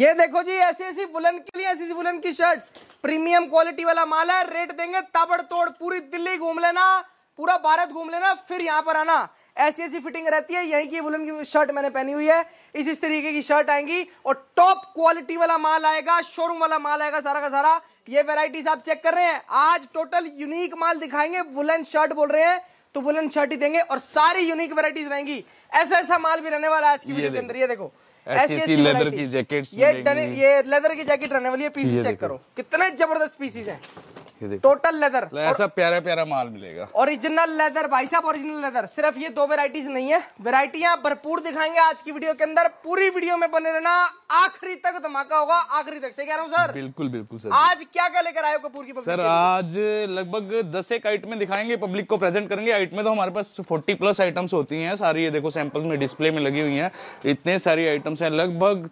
ये देखो जी ऐसी ऐसी वुलन के लिए ऐसी वुलन की शर्ट्स, प्रीमियम क्वालिटी वाला माल है, रेट देंगे ताबड़तोड़। पूरी दिल्ली घूम लेना, पूरा भारत घूम लेना, फिर यहाँ पर आना। ऐसी ऐसी फिटिंग रहती है, यही की वुलन की शर्ट मैंने पहनी हुई है। इसी तरीके की शर्ट आएंगी और टॉप क्वालिटी वाला माल आएगा, शोरूम वाला माल आएगा, सारा का सारा। ये वेराइटीज आप चेक कर रहे हैं, आज टोटल यूनिक माल दिखाएंगे। वुलन शर्ट बोल रहे हैं तो वुलन शर्ट ही देंगे और सारी यूनिक वेराइटीज रहेंगी। ऐसा ऐसा माल भी रहने वाला है आज की वीडियो के अंदर। ये देखो ऐसी लेदर की जैकेट्स, ये लेदर की जैकेट रहने वाली है। पीसेस चेक करो, कितने जबरदस्त पीसेस हैं। टोटल लेदर, ऐसा प्यारा प्यारा माल मिलेगा। ओरिजिनल लेदर भाई साहब, ओरिजिनल लेदर। सिर्फ ये दो वेराइटीज नहीं है, वेराइटियां भरपूर दिखाएंगे आज की वीडियो के अंदर। पूरी वीडियो में बने रहना, आखिरी तक धमाका होगा, आखिरी तक। से कह रहा हूँ सर, बिल्कुल बिल्कुल सर। आज क्या क्या लेकर आए कपूर की सर? आज लगभग 10 आइटमें दिखाएंगे, पब्लिक को प्रेजेंट करेंगे। आइटमें तो हमारे पास 40+ आइटम्स होती है सारी। ये देखो सैंपल्स में डिस्प्ले में लगी हुई है, इतने सारी आइटम्स हैं। लगभग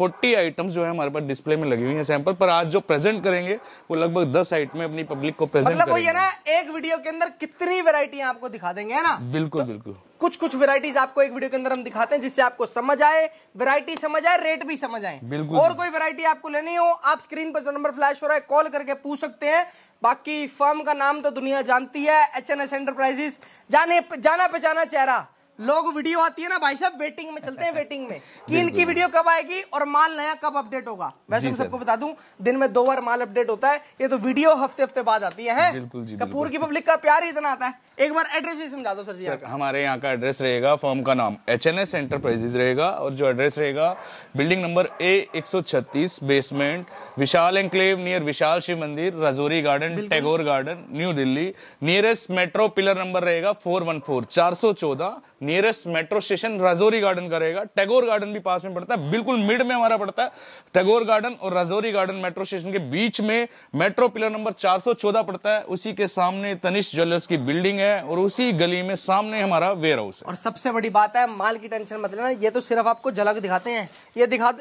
40 आइटम्स जो है हमारे पास डिस्प्ले में लगी हुई हैं सैंपल पर। आज जो प्रेजेंट करेंगे वो लगभग 10 आइटमें अपनी पब्लिक को प्रेजेंट करेंगे। मतलब वही है ना, एक वीडियो के अंदर कितनी वैरायटीयां आपको दिखा देंगे, है ना? बिल्कुल बिल्कुल, कुछ कुछ वैरायटीज आपको एक वीडियो के अंदर हम दिखाते हैं, जिससे आपको समझ आए, वैरायटी समझ आए, रेट भी समझ आए। बिल्कुल। और कोई वैरायटी आपको लेनी हो, आप स्क्रीन पर जो नंबर फ्लैश हो रहा है कॉल करके पूछ सकते हैं। बाकी फर्म का नाम तो दुनिया जानती है, H N S एंटरप्राइजेस, जाना पहचाना चेहरा। लोग वीडियो आती है ना भाई साहब, वेटिंग में चलते हैं, वेटिंग में कि इनकी वीडियो कब आएगी और माल नया कब अपडेट होगा। वैसे सबको बता दूं, दिन में 2 बार माल अपडेट होता है। ये तो वीडियो हफ्ते हफ्ते बाद आती है। कपूर की पब्लिक का प्यार इतना आता है। एक बार एड्रेस भी समझा दो सर जी। हमारे यहाँ का एड्रेस रहेगा, फॉर्म का नाम H N S एंटरप्राइजेस रहेगा और जो एड्रेस रहेगा building number A 136, basement, Vishal enclave, near Vishal Shri Mandir, Rajouri garden, Tagore garden, new Delhi. Nearest metro pillar number रहेगा 414, 414 nearest metro station Rajouri garden का रहेगा। टैगोर गार्डन भी पास में पड़ता है, बिल्कुल मिड में हमारा पड़ता है। टैगोर गार्डन और राजौरी गार्डन मेट्रो स्टेशन के बीच में मेट्रो पिलर नंबर 414 पड़ता है। उसी के सामने तनिष्क ज्वेलर्स की बिल्डिंग है और उसी गली में सामने हमारा वेयर हाउस है। और सबसे बड़ी बात है, माल की टेंशन मत लेना, ये तो सिर्फ आपको झलक दिखाते हैं। ये दिखा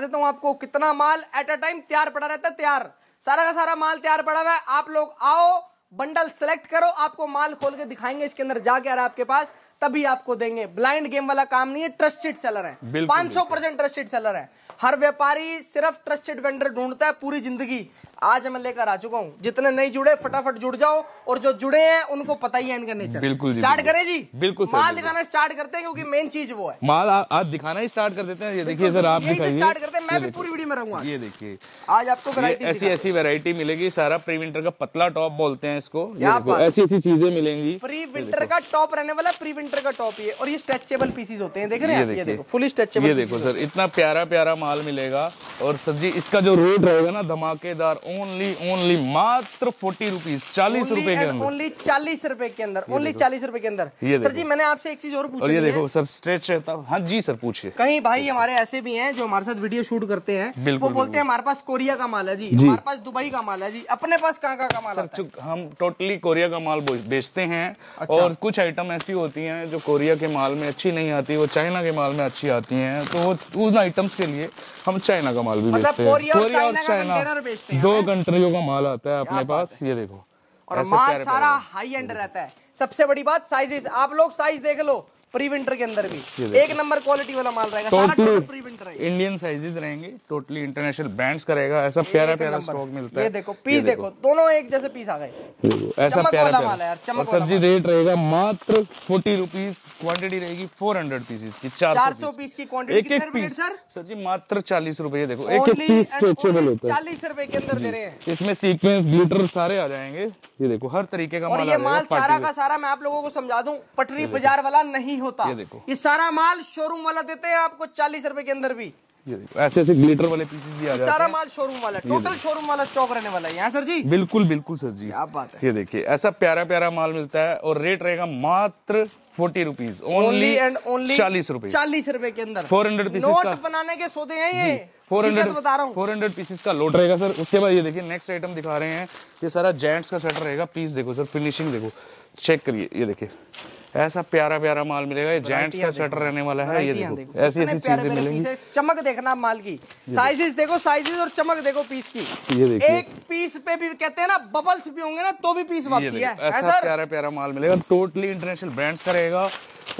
देता हूँ आपको कितना माल एट अ टाइम तैयार पड़ा रहता है। तैयार, सारा का सारा माल तैयार पड़ा हुआ है। आप लोग आओ, बंडल सेलेक्ट करो, आपको माल खोल के दिखाएंगे। इसके अंदर जाके आ रहा है आपके पास, तभी आपको देंगे। ब्लाइंड गेम वाला काम नहीं है, ट्रस्टेड सेलर है, 500% ट्रस्टेड सेलर है। हर व्यापारी सिर्फ ट्रस्टेड वेंडर ढूंढता है पूरी जिंदगी। आज मैं लेकर आ चुका हूँ, जितने नहीं जुड़े फटाफट जुड़ जाओ और जो जुड़े हैं उनको पता ही है इनका नेचर। बिल्कुल स्टार्ट करें जी, बिल्कुल माल दिखाना स्टार्ट करते हैं, क्योंकि मेन चीज वो है। माल आज दिखाना ही स्टार्ट कर देते हैं। ये देखिए सर, आप स्टार्ट करते हैं, मैं भी पूरी वीडियो में रहूंगा। ये देखिए आज आपको ऐसी ऐसी वैरायटी मिलेगी। सारा प्री विंटर का पतला टॉप बोलते हैं इसको, ऐसी ऐसी चीजें मिलेंगी। प्री विंटर का टॉप रहने वाला, प्री विंटर का टॉप ये। और ये स्ट्रेचेबल पीसेस होते हैं, देख रहे हैं, ये देखो फुल स्ट्रेचेबल। ये देखो सर, इतना प्यारा प्यारा माल मिलेगा। और सर जी इसका जो रेट रहेगा ना, धमाकेदार। ओनली मात्र 40 रुपीज, 40 रुपए के अंदर, ओनली 40 रुपए के अंदर, ओनली 40 रुपए के अंदर। सर जी मैंने आपसे एक चीज और पूछी। और ये देखो सर, स्ट्रेच रहता है। हाँ जी सर, पूछिए। कहीं भाई हमारे ऐसे भी हैं जो हमारे साथ वीडियो शूट करते हैं, वो बोलते हैं हमारे पास कोरिया का माल है जी, हमारे पास दुबई का माल है जी। अपने पास कहाँ का माल है? हम टोटली कोरिया का माल बेचते हैं। और कुछ आइटम ऐसी होती है जो कोरिया के माल में अच्छी नहीं आती, वो चाइना के माल में अच्छी आती है, तो उन आइटम्स के लिए हम चाइना का माल भी बेचते हैं। कोरिया और चाइना 2 कंट्रियों का माल आता है अपने पास। ये देखो, और माल सारा हाई एंड रहता है। सबसे बड़ी बात साइजेस, आप लोग साइज देख लो। प्री विंटर के अंदर भी 1 नंबर क्वालिटी वाला माल रहेगा, सारा प्री विंटर है। इंडियन साइजेस रहेंगे, टोटली इंटरनेशनल ब्रांड्स का रहेगा। ऐसा प्यारा प्यारा स्टॉक मिलता है। ये देखो पीस देखो, दोनों एक जैसे पीस आ गए, ऐसा प्यारा माल है यार। चमक वाला सब्जी, रेट रहेगा मात्र 40 रुपीज, क्वांटिटी रहेगी 400 पीसेस की, 400 पीस की क्वांटिटी। एक एक पीस सर जी मात्र 40 रुपए। देखो एक एक पीस स्ट्रेचेबल होता है, 40 रुपए के अंदर दे रहे हैं। इसमें सीक्वेंस, ग्लिटर सारे आ जाएंगे। ये देखो हर तरीके का माल, सारा का सारा। मैं आप लोगों को समझा दूं, पटरी बाजार वाला नहीं होता। ये देखो ये सारा माल शोरूम वाला देते हैं आपको 40 रुपए के अंदर भी। ये देखो ऐसे ऐसे ग्लिटर वाले पीसेस भी आ जाते हैं। सारा माल शोरूम वाला, टोटल शोरूम वाला स्टॉक रहने वाला है यहाँ सर जी। बिल्कुल बिल्कुल सर जी, आप बात है। ये देखिए ऐसा प्यारा प्यारा माल मिलता है और रेट रहेगा मात्र 40 रुपीज, ओनली एंड ओनली 40 रुपए, 40 रुपए के अंदर 400 पीसेस का। नोट बनाने के सौदे हैं ये, 400 पीसेस का लोट रहेगा सर। उसके बाद ये देखिए नेक्स्ट आइटम दिखा रहे हैं, ये सारा जेंट्स का शर्ट रहेगा। पीस देखो सर, फिनिशिंग देखो, चेक करिए। ये देखिए ऐसा प्यारा प्यारा माल मिलेगा। ये जेंट्स का शर्ट रहने वाला है। ये देखो ऐसी ऐसी चीजें मिलेंगी। चमक देखना माल की, साइजेस देखो, साइजेस और चमक देखो पीस की। ये देखिए एक पीस पे भी कहते हैं ना, बबल्स भी होंगे ना तो भी पीस वापसी है। ऐसा प्यारा प्यारा माल मिलेगा, टोटली इंटरनेशनल ब्रांड्स का रहेगा। रहेगा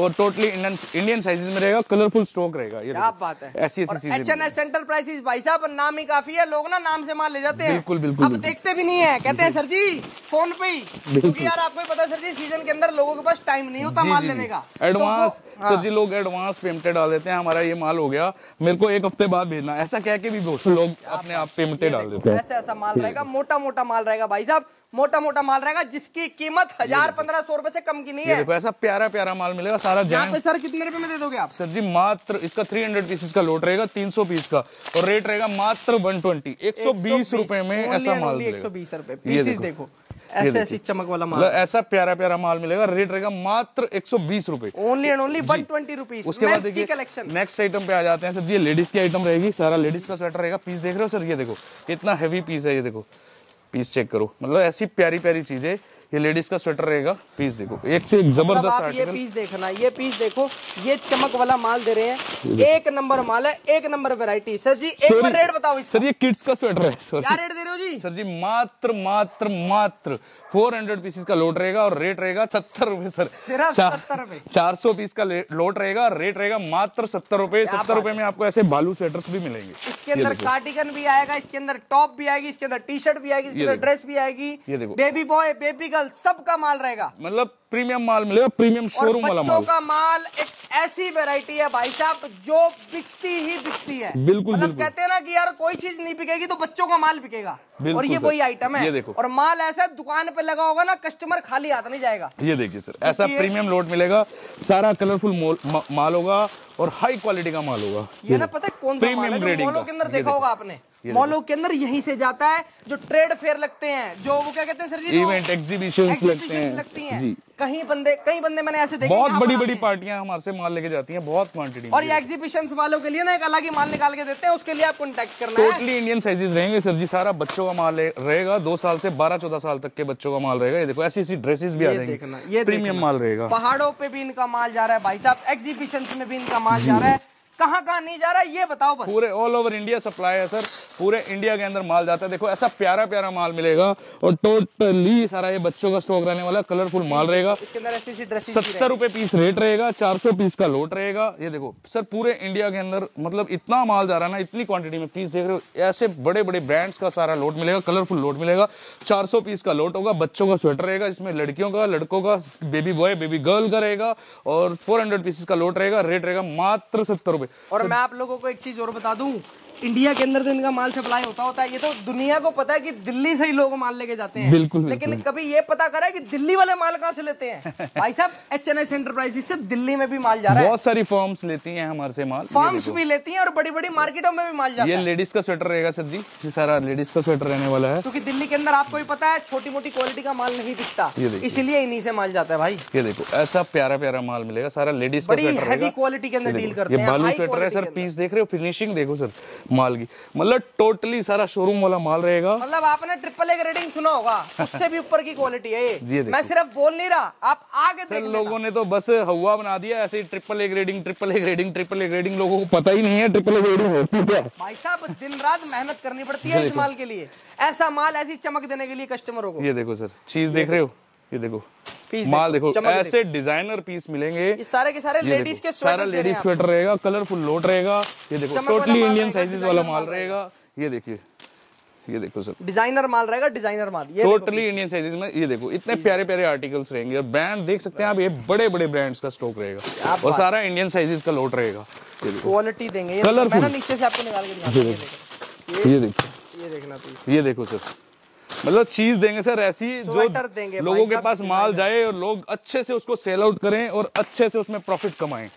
और टोटली इंडियन साइजेस में रहेगा, कलरफुल स्टॉक रहेगा। ये क्या बात है, ऐसी ऐसी चीजें। एच एन एस एंटरप्राइजेस भाई साहब नाम ही काफी है, लोग ना नाम से मान ले जाते हैं। बिल्कुल बिल्कुल, अब देखते भी नहीं है, कहते हैं सर जी फोन पे ही, क्योंकि यार आपको पता है सर जी सीजन के अंदर लोगों के पास टाइम नहीं होता माल लेने का। एडवांस सर जी लोग एडवांस पेमेंट डाल देते हैं, हमारा ये माल हो गया मेरे को एक हफ्ते बाद भेजना, ऐसा कह के भी लोग अपने आप पेमेंट डाल देते हैं। ऐसा ऐसा माल रहेगा, मोटा मोटा माल रहेगा भाई साहब, मोटा मोटा माल रहेगा जिसकी कीमत 1000-1500 रुपए से कम की नहीं है। देखो ऐसा प्यारा प्यारा माल मिलेगा सारा। यहाँ पे सर कितने रुपए में दे दोगे आप? सर जी मात्र इसका 300 पीसेस का लोट रहेगा, 300 पीस का, और रेट रहेगा मात्र 120, 120 रुपए में ऐसा माल मिलेगा। 120 रुपए पीसेस, देखो ऐसे ऐसी चमक वाला माल, ऐसा प्यारा प्यारा माल मिलेगा, रेट रहेगा मात्र 120 रुपए, ओनली एंड ओनली 120 रुपीज। उसके बाद देखिए कलेक्शन, नेक्स्ट आइटम पे आ जाते हैं सर जी। ये लेडीज की आइटम रहेगी, सारा लेडीज का स्वेटर रहेगा। पीस देख रहे हो सर, ये देखो इतना हैवी पीस है, ये देखो पीस चेक करो, मतलब ऐसी प्यारी प्यारी चीजें। ये लेडीज का स्वेटर रहेगा, पीस देखो एक से एक जबरदस्त आर्टिकल। ये पीस देखना, ये पीस देखो, ये चमक वाला माल दे रहे हैं, एक नंबर माल है, एक नंबर वैरायटी। सर जी एक बार रेट बताओ इसका। सर ये किड्स का स्वेटर है, क्या रेट दे रहे हो जी? सर जी मात्र मात्र मात्र 400 पीसेस का लोट रहेगा और रेट रहेगा 70 रुपए। सर सिर्फ 70 रुपए, 400 पीस का लोट रहेगा, रेट रहेगा मात्र 70 रुपए। 70 रुपए में आपको ऐसे बालू स्वेटर्स भी मिलेंगे, इसके अंदर कार्डिगन भी आएगा, इसके अंदर टॉप भी आएगी, इसके अंदर टी शर्ट भी आएगी, इसके अंदर ड्रेस भी आएगी, बेबी बॉय बेबी सबका माल रहेगा, मतलब प्रीमियम माल मिलेगा, प्रीमियम शोरूम वाला माल। बच्चों का माल एक ऐसी वैरायटी है भाई साहब जो बिकती ही बिकती है। बिल्कुल, मतलब कहते हैं ना कि यार कोई चीज नहीं बिकेगी तो बच्चों का माल बिकेगा, और ये वही आइटम है। और माल ऐसा दुकान पे लगा होगा ना, कस्टमर खाली हाथ नहीं जाएगा। ये देखिए सर, ऐसा प्रीमियम लोट मिलेगा, सारा कलरफुल माल होगा और हाई क्वालिटी का माल होगा। ये ना पता है कौन सा माल है, मॉलों के अंदर देखा होगा आपने, मॉलों के अंदर यहीं से जाता है, जो ट्रेड फेयर लगते हैं, जो वो क्या कहते हैं सर जी, इवेंट एग्जीबिशंस लगती हैं जी। कहीं बंदे मैंने ऐसे देखे, बहुत बड़ी बड़ी पार्टियां हमारे से माल लेके जाती हैं, बहुत क्वांटिटी। और ये एग्जीबिशंस वालों के लिए ना एक अलग ही माल निकाल के देते हैं, उसके लिए आप कॉन्टेक्ट करना है। टोटली इंडियन साइजेस रहेंगे सर जी, सारा बच्चों का माल रहेगा, 2 साल से 12-14 साल तक के बच्चों का माल रहेगा। ये देखो ऐसी ऐसी ड्रेसेस भी आ जाएंगी, प्रीमियम माल रहेगा। पहाड़ों पे भी इनका माल जा रहा है भाई साहब, एग्जीबिशंस में भी इनका माल जा रहा है, कहाँ कहाँ नहीं जा रहा है ये बताओ बस। पूरे ऑल ओवर इंडिया सप्लाई है सर, पूरे इंडिया के अंदर माल जाता है। देखो ऐसा प्यारा प्यारा माल मिलेगा और टोटली सारा ये बच्चों का स्टॉक रहने वाला, कलरफुल माल रहेगा। 70 रुपए पीस रेट रहेगा, 400 पीस का लोट रहेगा। ये देखो सर पूरे इंडिया के अंदर मतलब इतना माल जा रहा है ना, इतनी क्वांटिटी में पीस देख रहे हो। ऐसे बड़े बड़े ब्रांड्स का सारा लोट मिलेगा, कलरफुल लोट मिलेगा, 400 पीस का लोट होगा। बच्चों का स्वेटर रहेगा, इसमें लड़कियों का, लड़कों का, बेबी बॉय बेबी गर्ल का रहेगा, और 400 पीसेस का लोट रहेगा, रेट रहेगा मात्र 70। और मैं आप लोगों को एक चीज और बता दूं, इंडिया के अंदर तो इनका माल सप्लाई होता है, ये तो दुनिया को पता है कि दिल्ली से ही लोग माल लेके जाते हैं। बिल्कुल, लेकिन बिल्कुल। कभी ये पता करा है कि दिल्ली वाले माल कहाँ से लेते हैं? भाई साहब एचएनएस एंटरप्राइजेज से दिल्ली में भी माल जा रहा है, बहुत सारी फॉर्म्स लेती हैं हमारे से माल, फॉर्म्स भी लेती हैं और बड़ी बड़ी मार्केटों में भी माल जा रहा है। ये लेडीज का स्वेटर रहेगा सर जी, ये सारा लेडीज का स्वेटर रहने वाला है, क्योंकि दिल्ली के अंदर आपको भी पता है छोटी मोटी क्वालिटी का माल नहीं बिकता, इसीलिए इन्हीं से माल जाता है भाई। ये देखो ऐसा प्यारा प्यारा माल मिलेगा, सारा लेडीज क्वालिटी के अंदर डील करते हैं। बालू स्वेटर है सर, पीस देख रहे हो, फिनिशिंग देखो सर माल की, मतलब टोटली सारा शोरूम वाला माल रहेगा। मतलब आपने ट्रिपल ए ग्रेडिंग सुना होगा, उससे भी ऊपर की क्वालिटी है ये। मैं सिर्फ बोल नहीं रहा, आप आगे सर लोगों ने तो बस हवा बना दिया ऐसे, ट्रिपल ए ग्रेडिंग लोगों को पता ही नहीं है ट्रिपल ए ग्रेडिंग होती है। भाई साहब दिन रात मेहनत करनी पड़ती है इस माल के लिए, ऐसा माल ऐसी चमक देने के लिए कस्टमरों को। ये देखो सर चीज देख रहे हो, ये देखो माल, देखो ऐसे डिजाइनर पीस मिलेंगे, ये सारे के सारे लेडीज के स्वेटर, सारा लेडीज स्वेटर रहेगा, कलरफुल लोट रहेगा। ये देखो टोटली इंडियन साइजेस वाला माल रहेगा। ये देखिए, ये देखो सर डिजाइनर माल रहेगा, डिजाइनर माल टोटली इंडियन साइजेस में। ये देखो इतने प्यारे प्यारे आर्टिकल्स रहेंगे और ब्रांड देख सकते हैं आप, ये बड़े बड़े ब्रांड्स का स्टॉक रहेगा और सारा इंडियन साइजेस का लोट रहेगा। क्वालिटी देंगे कलरफुल, नीचे से आपको निकाल के दिखाते हैं। ये देखिए, ये देखना पीस, ये देखो सर मतलब चीज देंगे सर ऐसी जो लोगों के पास माल जाए और लोग अच्छे से उसको सेल आउट करें और अच्छे से उसमें प्रॉफिट कमाएं।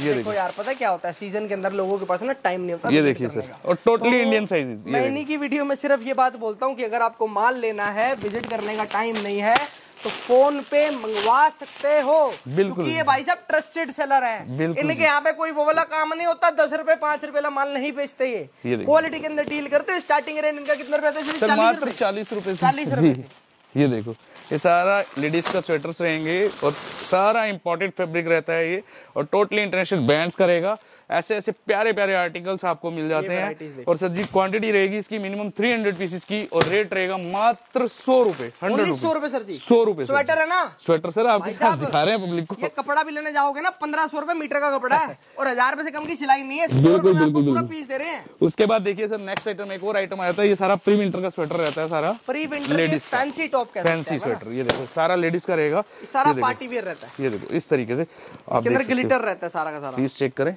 ये देखो यार पता क्या होता है सीजन के अंदर लोगों के पास ना टाइम नहीं होता। ये देखिए सर, और टोटली इंडियन साइजेस। मैं इन्हीं की वीडियो में सिर्फ ये बात बोलता हूँ कि अगर आपको माल लेना है, विजिट करने का टाइम नहीं है तो फोन पे मंगवा सकते हो। बिल्कुल, ये भाई साहब ट्रस्टेड सेलर है, इनके यहाँ पे कोई वो वाला काम नहीं होता, 10 रुपए 5 रुपए वाला माल नहीं बेचते, ये क्वालिटी के अंदर डील करते। स्टार्टिंग रेट इनका कितना रुपया था? 40 रुपए। ये देखो ये सारा लेडीज का स्वेटर्स रहेंगे और सारा इम्पोर्टेड फैब्रिक रहता है ये, और टोटली इंटरनेशनल ब्रांड्स का रहेगा। ऐसे ऐसे प्यारे प्यारे आर्टिकल्स आपको मिल जाते हैं। और सर जी क्वांटिटी रहेगी इसकी मिनिमम 300 पीसेस की और रेट रहेगा मात्र 100 रुपए। 100 रुपए सर जी, 100 रुपए स्वेटर है ना। स्वेटर सर आपके साथ दिखा रहे हैं पब्लिक को। कपड़ा भी लेने जाओगे ना 1500 रुपए मीटर का कपड़ा है और 1000 रुपए से कम की सिलाई नहीं है। बिल्कुल बिल्कुल पीस दे रहे हैं। उसके बाद देखिए सर नेक्स्ट आइटम एक और आइटम आया था, ये सारा प्री विंटर का स्वेटर रहता है, सारा pre winter ladies fancy top का फैंसी स्वेटर। ये देखो सारा लेडीज का रहेगा, सारा पार्टी वेयर रहता है। ये देखो इस तरीके से आपके अंदर ग्लिटर रहता है सारा का सारा। पीस चेक करें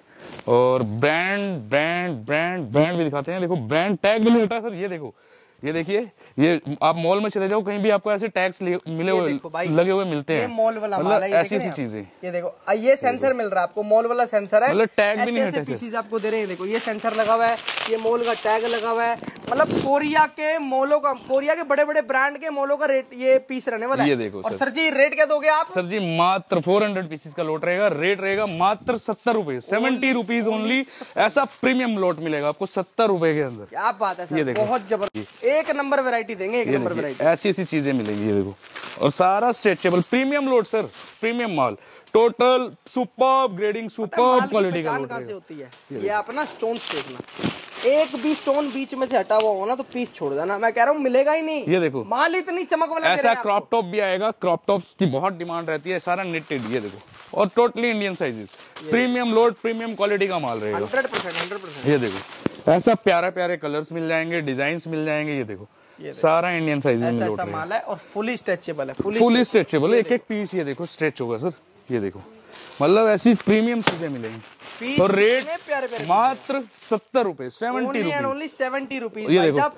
और ब्रांड ब्रांड ब्रांड ब्रांड भी दिखाते हैं। देखो ब्रांड टैग भी मिलता है सर। ये देखो ये देखिए, ये आप मॉल में चले जाओ कहीं भी आपको ऐसे टैग्स मिले हुए लगे हुए मिलते हैं। मॉल वाला मतलब ऐसी ऐसी चीजें। ये देखो ये सेंसर मिल रहा है आपको, मॉल वाला सेंसर है मतलब टैग भी नहीं है। ऐसी चीज आपको दे रहे हैं। देखो ये सेंसर लगा हुआ है, ये मॉल का टैग लगा हुआ है। मतलब कोरिया के मॉलों का, कोरिया के बड़े बड़े ब्रांड के मॉलों का रेट ये पीस रहने वाला है। ये देखो और सर जी रेट क्या दोगे आप? सर जी मात्र 400 पीसेस का लोट रहेगा। रेट रहेगा मात्र 70 रुपए, 70 रुपीज ओनली। ऐसा प्रीमियम लोट मिलेगा आपको 70 रुपए के अंदर। क्या बात है सर, ये देखो बहुत जबरदस्त, एक नंबर वैरायटी देंगे, एक नंबर वैरायटी। ऐसी ऐसी चीजें मिलेगी। ये देखो और सारा stretchable premium lot sir, premium माल total superb grading superb quality का लोट होती है। ये अपना स्टोन्स देखना, एक भी स्टोन बीच में से हटा हुआ हो ना तो पीस छोड़ देना, मैं कह रहा हूँ मिलेगा ही नहीं। ये देखो माल इतनी चमक वाला ऐसा क्रॉप टॉप भी आएगा, क्रॉप टॉप्स की बहुत डिमांड रहती है, सारा निटेड। ये देखो और totally Indian sizes, premium load premium quality का माल रहेगा 100%। ये देखो ऐसा प्यारा प्यारे कलर्स मिल जाएंगे, डिजाइन्स मिल जाएंगे। ये देखो सारा इंडियन साइजेस में लोड माल है और फुली स्ट्रेचेबल है, फुली स्ट्रेचेबल। एक एक पीस ये देखो स्ट्रेच होगा सर। ये देखो मतलब ऐसी प्रीमियम चीजें मिलेंगी और रेट मात्र 70 रुपए, 70 रुपीज। ये देखो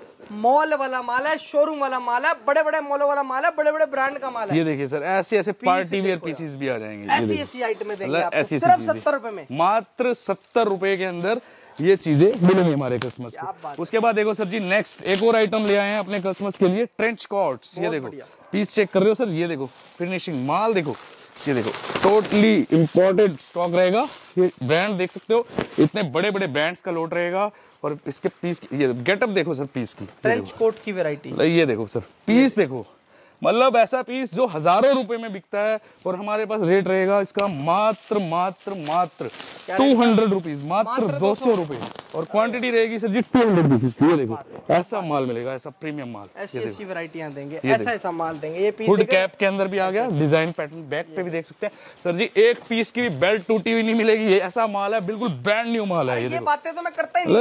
मॉल वाला माल है, शोरूम वाला माल है, बड़े बड़े मॉलों वाला माल है, बड़े बड़े ब्रांड का माल है। ये देखिए सर ऐसे ऐसे पार्टी वेयर पीसेस भी आ जाएंगे। ऐसी ऐसी आइटमें देंगे आपको सिर्फ 70 रुपए में, मात्र 70 रुपए के अंदर ये चीजें मिलेंगी हमारे कस्टमर्स को। उसके बाद देखो सर जी नेक्स्ट एक और आइटम ले आए हैं अपने कस्टमर्स के लिए, ट्रेंच कोट्स। ये देखो पीस चेक कर रहे हो सर। ये देखो फिनिशिंग माल देखो, ये देखो टोटली इम्पोर्टेड स्टॉक रहेगा। ये ब्रांड देख सकते हो, इतने बड़े बड़े ब्रांड्स का लोट रहेगा। और इसके पीस की ये गेटअप देखो सर, पीस की ट्रेंच कोट की वैरायटी। ये देखो सर पीस देखो, मतलब ऐसा पीस जो हजारों रुपए में बिकता है और हमारे पास रेट रहेगा इसका मात्र मात्र मात्र 200 रुपीज, मात्र 200 रुपए। और क्वांटिटी रहेगी सर जी 200 रुपीज। ये देखो ऐसा माल मिलेगा, ऐसा प्रीमियम माल, ऐसी ऐसी वैरायटियां देंगे, ऐसा ऐसा माल देंगे। ये पीस हुड कैप के अंदर भी आ गया, डिजाइन पैटर्न बैक पे भी देख सकते हैं सर जी। एक पीस की भी बेल्ट टूटी हुई नहीं मिलेगी, ये ऐसा माल है बिल्कुल ब्रांड न्यू माल है। ये बातें तो मैं करता ही नहीं,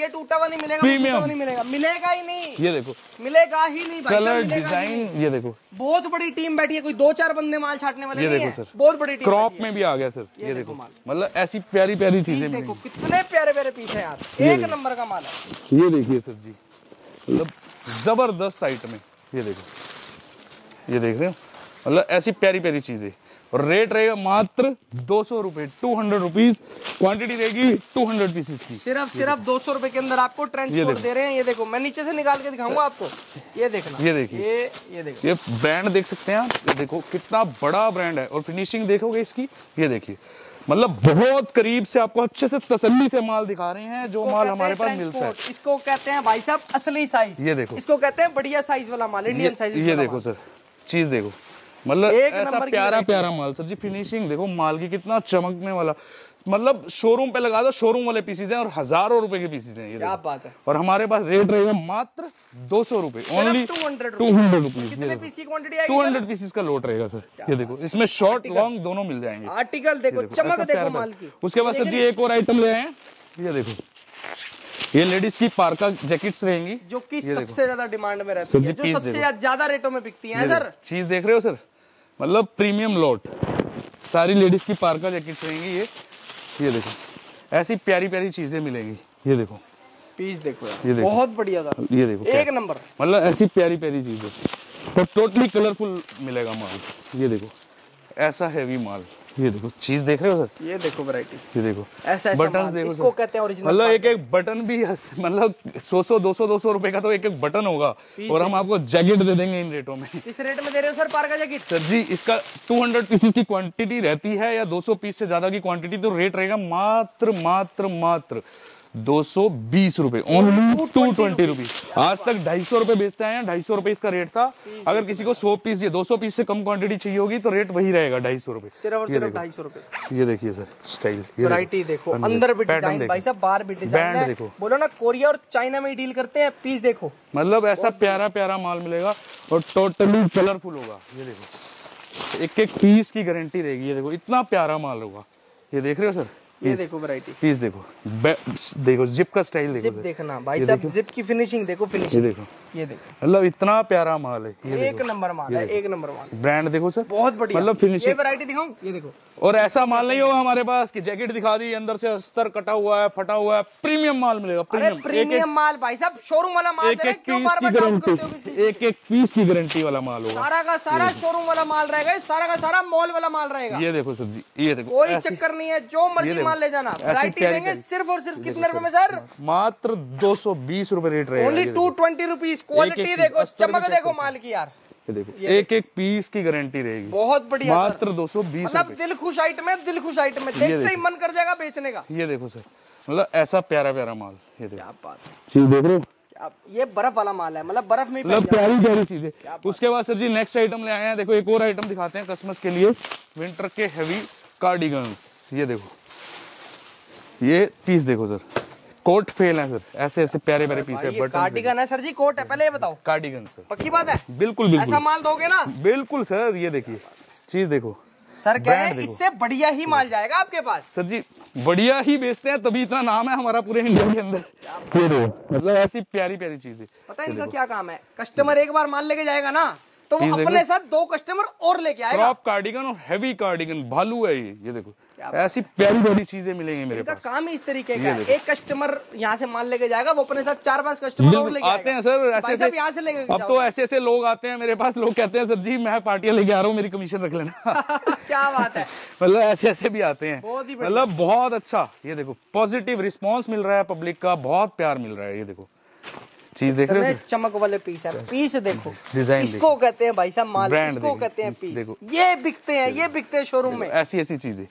ये टूटा हुआ नहीं मिलेगा, प्रीमियम नहीं मिलेगा, मिलेगा ही नहीं। ये देखो मिलेगा ही नहीं। कलर डिजाइन ये देखो बहुत बड़ी टीम बैठी है, कोई 2-4 बंदे माल छाटने वाले नहीं है। बहुत बड़ी टीम क्रॉप में भी आ गया सर। ये देखो मतलब ऐसी प्यारी प्यारी चीजें, देखो कितने प्यारे प्यारे पीस है यार, एक नंबर का माल है। ये देखिए सर जी मतलब जबरदस्त आइटम है। ये देखो ये देख रहे हो मतलब ऐसी प्यारी प्यारी चीजें और रेट रहेगा मात्र 200 रुपए, 200 रुपीज। क्वांटिटी रहेगी 200 पीसेस की, सिर्फ 200 रुपए के अंदर आपको ट्रेंच कोट दे रहे हैं। ये देखो मैं नीचे से निकाल के दिखाऊंगा आपको, ये देखना, ये देखिए, ये देखो ये ब्रांड देख सकते हैं आप। ये देखो कितना बड़ा ब्रांड है और फिनिशिंग देखोगे इसकी। ये देखिए मतलब बहुत करीब से आपको अच्छे से तसल्ली से माल दिखा रहे हैं, जो माल हमारे पास मिलता है। इसको कहते हैं भाई साहब असली साइज। ये देखो इसको कहते हैं बढ़िया साइज वाला माल, इंडियन साइज। ये देखो सर चीज देखो मतलब ऐसा प्यारा प्यारा माल सर जी। फिनिशिंग देखो माल की, कितना चमकने वाला, मतलब शोरूम पे लगा दो शोरूम वाले पीसेज हैं और हजारों रुपए के पीसेज हैं। ये क्या बात है। और हमारे पास रेट रहेगा मात्र 200 रुपए ओनली, 200 रुपीज। 200 पीसेज का लोट रहेगा सर। ये देखो इसमें शॉर्ट लॉन्ग दोनों मिल जाएंगे। आर्टिकल देखो चमक देखो माल की। उसके बाद सर जी एक और आइटम ले आए हैं। ये देखो ये लेडीज की पार्का जैकेट्स रहेंगी, जो कि सबसे ज्यादा डिमांड में रहती है, जो सबसे ज्यादा रेटों में बिकती हैं सर। चीज देख रहे हो सर मतलब प्रीमियम लॉट, सारी लेडीज की पार्का जैकेट्स रहेंगी। ये देखो ऐसी प्यारी प्यारी चीजें मिलेंगी। ये देखो पीस देखो यार, ये देखो बहुत बढ़िया था। ये देखो एक नंबर मतलब ऐसी प्यारी प्यारी चीजें और टोटली कलरफुल मिलेगा माल। ये देखो ऐसा हैवी माल। ये देखो चीज देख रहे हो सर। ये देखो वैरायटी। ये देखो ऐसा बटन देखो, इसको कहते हैं ओरिजिनल। मतलब एक एक बटन भी मतलब 100-200 रुपए का तो एक एक बटन होगा और हम आपको जैकेट दे देंगे इन रेटों में। किस रेट में दे रहे हो sir parka jacket? Sir ji इसका 200 पीसेस की क्वांटिटी रहती है या 200 पीस से ज्यादा की क्वांटिटी, तो रेट रहेगा मात्र मात्र मात्र 220 रुपए, ओनली 220 रुपीज। आज तक 250 रुपए बेचते हैं, 250 रुपए इसका रेट था। अगर किसी को 100 पीस या 200 पीस से कम क्वांटिटी चाहिए होगी तो रेट वही रहेगा 250 रुपए, सिर्फ और सिर्फ 250 रुपए। ये देखिए सर, स्टाइल वैरायटी देखो, अंदर भी डिजाइन भाई साहब, बाहर भी डिजाइन देखो। बोलो ना कोरिया और चाइना में डील करते हैं, पीस देखो, मतलब ऐसा प्यारा प्यारा माल मिलेगा और टोटली कलरफुल होगा। ये देखो, एक एक पीस की गारंटी रहेगी। ये देखो इतना प्यारा माल होगा, ये देख रहे हो सर, ये देखो वैरायटी, पीस देखो, देखो जिप का स्टाइल देखो, जिप देखना भाई साहब, जिप की फिनिशिंग देखो, फिनिशिंग देखो, ये देखो, मतलब इतना प्यारा माल है, ये एक नंबर माल है, एक नंबर माल। ब्रांड देखो सर, बहुत बढ़िया, मतलब फिनिशिंग। ये वैरायटी दिखाऊं, ये देखो। और ऐसा माल नहीं होगा हमारे पास कि जैकेट दिखा दी अंदर से अस्तर कटा हुआ है, फटा हुआ है, प्रीमियम माल मिलेगा, प्रीमियम माल भाई साहब, शोरूम वाला माल, एक एक पीस की गारंटी वाला माल होगा, सारा का सारा शोरूम वाला माल रहेगा, सारा का सारा मॉल वाला माल रहेगा। ये देखो सर जी, ये देखो, कोई चक्कर नहीं है, जो मर्जी माल ले जाना। वैरायटी देंगे सिर्फ और सिर्फ कितने रुपए में सर? मात्र 220 रुपए रेट रहेगा, ओनली 220 रुपीज। क्वालिटी देखो, चमक देखो माल की यार, देखो एक एक पीस की गारंटी रहेगी, बहुत बढ़िया, मात्र 220। मतलब दिल खुश आइटम है, दिल खुश आइटम है, देखते ही मन कर जाएगा बेचने का। ये देखो सर, मतलब ऐसा प्यारा प्यारा माल, ये देखो, क्या बात है, चीज देख रहे हो आप, ये बर्फ वाला माल है, मतलब बर्फ में प्यारी प्यारी चीजें। उसके बाद सर जी नेक्स्ट आइटम ले आए हैं, देखो एक और आइटम दिखाते हैं कस्टमर्स के लिए, विंटर के हेवी कार्डिगन्स। ये देखो, ये पीस देखो सर, कोट फेल है सर, ऐसे ऐसे प्यारे प्यारे पीस है, बटन कार्डिगन है सर जी, कोट है, पहले ये बताओ कार्डिगन सर, पक्की बात है, बिल्कुल बिल्कुल ऐसा माल दोगे ना, बिल्कुल सर। ये देखिए चीज देखो सर, कह रहे हैं इससे बढ़िया ही माल जाएगा आपके पास सर जी, बढ़िया ही बेचते हैं तभी इतना नाम है हमारा पूरे इंडिया के अंदर। मतलब ऐसी प्यारी प्यारी चीजें, पता है इनका क्या काम है, कस्टमर एक बार माल लेके जाएगा ना तो वो अपने साथ 2 कस्टमर और लेके आएगा। क्रॉप कार्डिगन और हेवी कार्डिगन, भालू है ये देखो, ऐसी प्यारी प्यारी चीजें मिलेंगी मेरे पास। काम ही इस तरीके का, एक कस्टमर यहाँ से माल लेके जाएगा, वो अपने साथ 4-5 कस्टमर और लेके आते हैं सर। ऐसे यहाँ से लेके अब तो ऐसे ऐसे लोग आते हैं मेरे पास, लोग कहते हैं सर जी मैं पार्टियां लेके आ रहा हूँ, मेरी कमीशन रख लेना। क्या बात है, मतलब ऐसे ऐसे भी आते हैं, मतलब बहुत अच्छा। ये देखो पॉजिटिव रिस्पॉन्स मिल रहा है पब्लिक का, बहुत प्यार मिल रहा है। ये देखो चीज देख रहे हो, चमक वाले पीस है, पीस देखो, डिजाइन इसको कहते हैं भाई साहब, माल इसको कहते हैं पीस। देखो ये बिकते हैं, ये बिकते हैं शोरूम में, ऐसी ऐसी चीजें।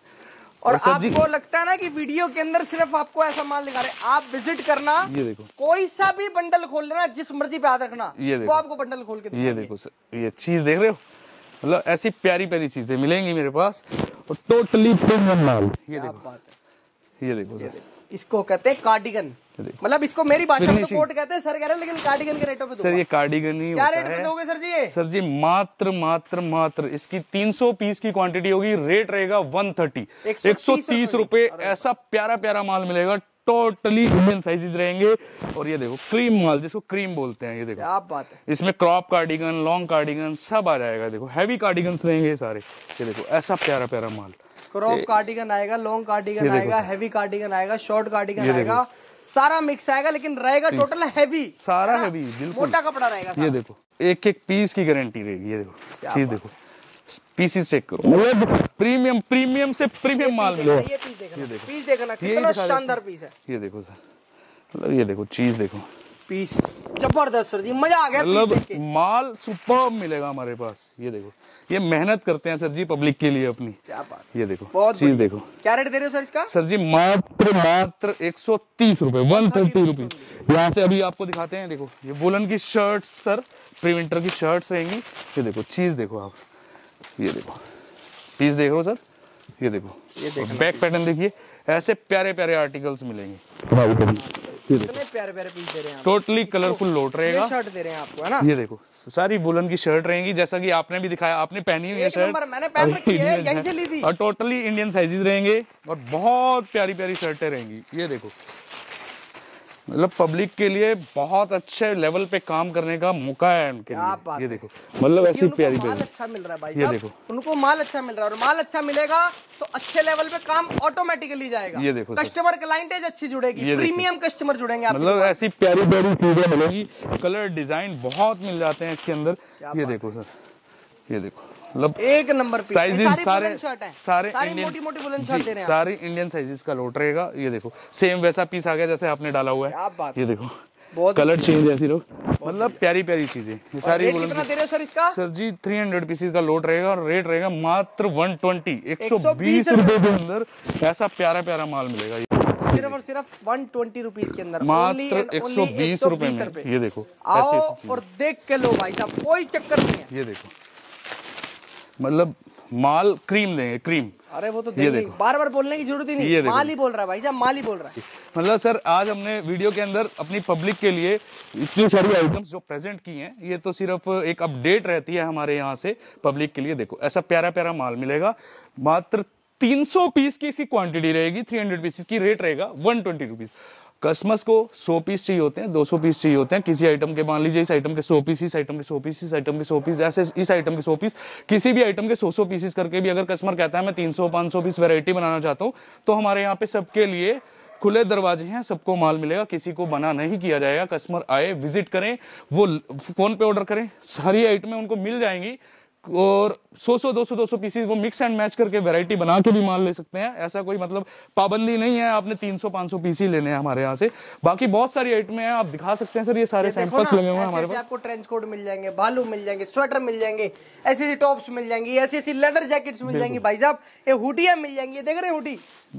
और आपको लगता है ना कि वीडियो के अंदर सिर्फ आपको ऐसा माल दिखा रहे, आप विजिट करना, ये देखो कोई सा भी बंडल खोल लेना, जिस मर्जी पे हाथ रखना, ये देखो आपको बंडल खोल के, ये देखो सर, ये चीज देख रहे हो, मतलब ऐसी प्यारी प्यारी चीजें मिलेंगी मेरे पास और टोटली प्रीमियम माल। ये देखो, ये देखो सर, इसको कहते हैं कार्डिगन, मतलब इसको मेरी भाषा में कोट कहते हैं सर कह रहे हैं, लेकिन कार्डिगन के रेटों पे सर ये कार्डिगन ही क्या रेट पे दोगे सर जी? ये सर जी मात्र मात्र मात्र इसकी 300 पीस की क्वांटिटी होगी, रेट रहेगा 130, 130 रुपए। ऐसा प्यारा प्यारा माल मिलेगा, टोटली ह्यूमन साइजेस रहेंगे। और ये देखो क्रीम माल, जिसको क्रीम बोलते हैं, ये देखो आप बात है, इसमें क्रॉप कार्डिगन, लॉन्ग कार्डिगन सब आ जाएगा। देखो हैवी कार्डिगन रहेंगे सारे, ये देखो ऐसा प्यारा प्यारा माल, क्रॉप कार्डिगन आएगा, लॉन्ग कार्डिगन आएगा, हैवी कार्डिगन आएगा, शॉर्ट कार्डिगन आएगा, सारा मिक्स आएगा, लेकिन रहेगा टोटल हैवी, सारा हैवी, मोटा कपड़ा रहेगा। ये देखो एक एक पीस की गारंटी रहेगी। ये देखो चीज देखो, पीसेस चेक करो, प्रीमियम, प्रीमियम से प्रीमियम माल मिलेगा। ये पीस देखना कितना शानदार पीस है। ये देखो सर, मतलब ये देखो चीज देखो, पीस जबरदस्त सर जी, मजा आ गया, मतलब माल सुपर मिलेगा हमारे पास। ये देखो, ये मेहनत करते हैं सर जी पब्लिक के लिए अपनी, क्या बात। ये देखो चीज देखो, क्या रेट दे रहे हो सर इसका? सर जी मात्र मात्र 130 रुपए, 130 रुपीज। यहाँ से अभी आपको दिखाते हैं, देखो ये वुलन की शर्ट्स सर, प्री विंटर की शर्ट्स रहेंगी। ये देखो चीज देखो आप, ये देखो पीस देख रहे हो सर, ये देखो बैक पैटर्न देखिए, ऐसे प्यारे प्यारे आर्टिकल्स मिलेंगे, इतने प्यारे प्यारे पीस दे रहे हैं, टोटली कलरफुल लोट रहेगा। शर्ट दे रहे हैं आपको है ना, ये देखो सारी वुलन की शर्ट रहेंगी, जैसा कि आपने भी दिखाया, आपने पहनी हुई है शर्ट, मैंने पहन रखी है, यहीं से ली थी। और टोटली इंडियन साइजेस रहेंगे और बहुत प्यारी प्यारी शर्टें रहेंगी। ये देखो, मतलब पब्लिक के लिए बहुत अच्छे लेवल पे काम करने का मौका है उनके लिए। ये देखो, मतलब ऐसी प्यारी माल अच्छा मिल रहा है भाई, ये देखो उनको माल अच्छा मिल रहा है, और माल अच्छा मिलेगा तो अच्छे लेवल पे काम ऑटोमेटिकली जाएगा। ये देखो कस्टमर क्लाइंटेज अच्छी जुड़ेगी, प्रीमियम कस्टमर जुड़ेंगे, मतलब ऐसी प्यारी प्यारी चीजें मिलेगी, कलर डिजाइन बहुत मिल जाते हैं इसके अंदर। ये देखो सर, ये देखो मतलब एक नंबर साइजेस, सारे इंडियन, सारे इंडियन साइजेस का लोट रहेगा। ये देखो सेम वैसा पीस आ गया जैसे आपने डाला हुआ है। ये देखो कलर चेंज ऐसी लोग, मतलब प्यारी प्यारी चीजें सारी। कितना दे रहे हो सर इसका? सर जी 300 पीसेस का लोट रहेगा और रेट रहेगा मात्र 120, 120 रुपए के अंदर ऐसा प्यारा प्यारा माल मिलेगा। सिर्फ और सिर्फ 120 रुपीज के अंदर, मात्र 120 रुपए में। ये देखो, आओ और देख के लो भाई साहब, कोई चक्कर नहीं है। ये देखो मतलब माल क्रीम देंगे, क्रीम। अरे वो तो बार बार बोलने की जरूरत ही नहीं, माल ही बोल रहा है भाई साहब, माल ही बोल रहा है। मतलब सर आज हमने वीडियो के अंदर अपनी पब्लिक के लिए इतनी सारी आइटम्स जो प्रेजेंट की हैं, ये तो सिर्फ एक अपडेट रहती है हमारे यहाँ से पब्लिक के लिए। देखो ऐसा प्यारा प्यारा माल मिलेगा, मात्र 300 पीस की इसकी क्वांटिटी रहेगी, 300 पीस की रेट रहेगा 120 रुपीज। कस्टमर्स को 100 पीस चाहिए होते हैं, 200 पीस चाहिए होते हैं किसी आइटम के। मान लीजिए इस आइटम के 100 पीस, इस आइटम के 100 पीस, इस आइटम के 100 पीस, ऐसे इस आइटम के 100 पीस, किसी भी आइटम के 100-100 पीसेस करके भी अगर कस्टमर कहता है मैं 300-500 पीस वैरायटी बनाना चाहता हूँ, तो हमारे यहाँ पे सबके लिए खुले दरवाजे हैं, सबको माल मिलेगा, किसी को बना नहीं किया जाएगा। कस्टमर आए, विजिट करें, वो फोन पे ऑर्डर करें, सारी आइटमें उनको मिल जाएंगी। और 100-200 पीसेस वो मिक्स एंड मैच करके वैरायटी बना के भी माल ले सकते हैं। ऐसा कोई मतलब पाबंदी नहीं है आपने 300-500 पीस ही लेने हैं हमारे यहाँ से। बाकी बहुत सारी आइटमें हैं, आप दिखा सकते हैं सर, ये सारे सैंपल्स लगे हुए हैं हमारे पास। आपको ट्रेंच कोट मिल जाएंगे, भालू मिल जाएंगे, स्वेटर मिल जाएंगे, ऐसी ऐसी टॉप्स मिल जाएंगी, ऐसी ऐसी लेदर जैकेट्स मिल जाएंगी भाई साहब, ये हुडियाँ मिल जाएंगी। देख रहे हुडी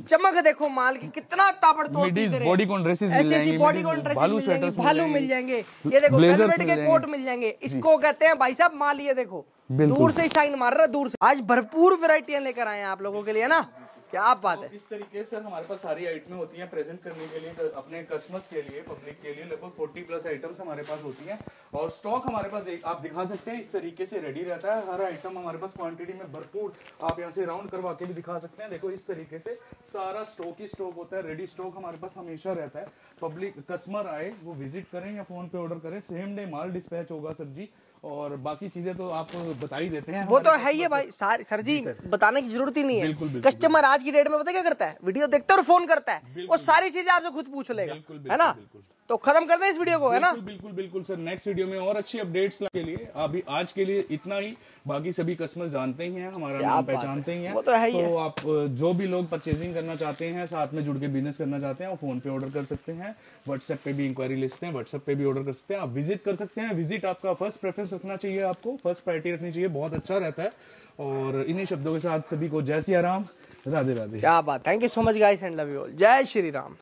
चमक देखो माल की, कितना ताबड़तोड़ बॉडी कॉन ड्रेसेस मिल जाएंगी, बॉडी कॉन ड्रेसेस भालू मिल जाएंगे, ये देखो वेलवेट के कोट मिल जाएंगे। इसको कहते हैं भाई साहब माल, ये देखो दूर से शाइन मार रहा है, दूर से। आज भरपूर वैरायटियां लेकर आए हैं आप लोगों के लिए, ना क्या बात है। इस तरीके से हमारे पास सारी आइटमें होती हैं प्रेजेंट करने के लिए अपने कस्टमर्स के लिए, पब्लिक के लिए। लगभग 40+ आइटम्स हमारे पास होती हैं और स्टॉक हमारे पास आप दिखा सकते हैं, इस तरीके से रेडी रहता है। हर आइटम हमारे पास क्वांटिटी में भरपूर, आप यहाँ से राउंड करवा के भी दिखा सकते हैं। देखो इस तरीके से सारा स्टॉक ही स्टॉक होता है, रेडी स्टॉक हमारे पास हमेशा रहता है। पब्लिक कस्टमर आए, वो विजिट करें या फोन पे ऑर्डर करें, सेम डे माल डिस्पैच होगा सर जी। और बाकी चीजें तो आप बता ही देते हैं, वो तो है ही है भाई सर जी, बताने की जरूरत ही नहीं है। बिल्कुल। कस्टमर आज की डेट में पता क्या करता है, वीडियो देखता है और फोन करता है, वो सारी चीजें आपसे खुद पूछ लेगा, है ना। तो खत्म करते हैं इस वीडियो को, है ना। बिल्कुल बिल्कुल सर, नेक्स्ट वीडियो में और अच्छी अपडेट्स के लिए अभी आज के लिए इतना ही। बाकी सभी कस्टमर जानते ही हैं, हमारा नाम पहचानते ही हैं, वो तो है ही है। तो आप जो भी लोग परचेजिंग करना चाहते हैं, साथ में जुड़ के बिजनेस करना चाहते हैं, वो फोन पे ऑर्डर कर सकते हैं, व्हाट्सएप पे भी इंक्वायरी ले सकते हैं, व्हाट्सएप पे भी ऑर्डर कर सकते हैं, आप विजिट कर सकते हैं। विजिट आपका फर्स्ट प्रेफरेंस रखना चाहिए, आपको फर्स्ट प्रायोरिटी रखनी चाहिए, बहुत अच्छा रहता है। और इन्हीं शब्दों के साथ सभी को जय श्री राम, राधे राधे। क्या बात, thank you so much guys and love you all, जय श्री राम।